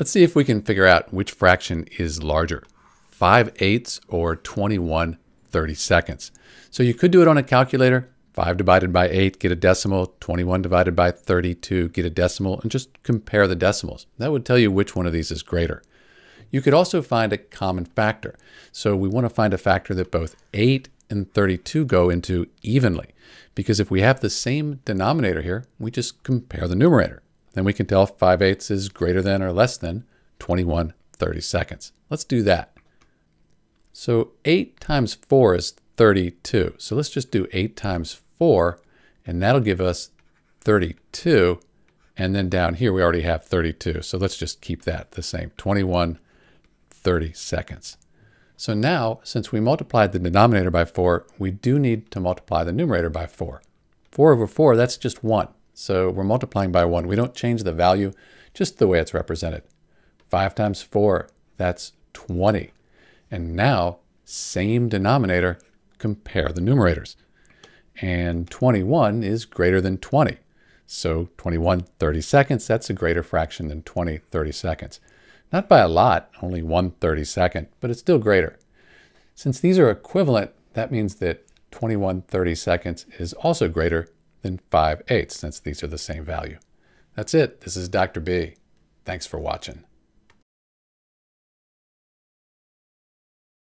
Let's see if we can figure out which fraction is larger, 5/8 or 21/32. So you could do it on a calculator, 5 divided by 8, get a decimal, 21 divided by 32, get a decimal, and just compare the decimals. That would tell you which one of these is greater. You could also find a common factor. So we want to find a factor that both 8 and 32 go into evenly, because if we have the same denominator here, we just compare the numerator. Then we can tell if 5/8 is greater than or less than 21/32. Let's do that. So 8 times 4 is 32. So let's just do 8 times 4, and that'll give us 32. And then down here, we already have 32. So let's just keep that the same, 21/32. So now, since we multiplied the denominator by 4, we do need to multiply the numerator by 4. 4 over 4, that's just 1. So we're multiplying by 1. We don't change the value, just the way it's represented. 5 times 4, that's 20. And now, same denominator, compare the numerators. And 21 is greater than 20. So 21/32, that's a greater fraction than 20/32. Not by a lot, only 1/32, but it's still greater. Since these are equivalent, that means that 21/32 is also greater than 5/8, since these are the same value. That's it. This is Dr. B. Thanks for watching.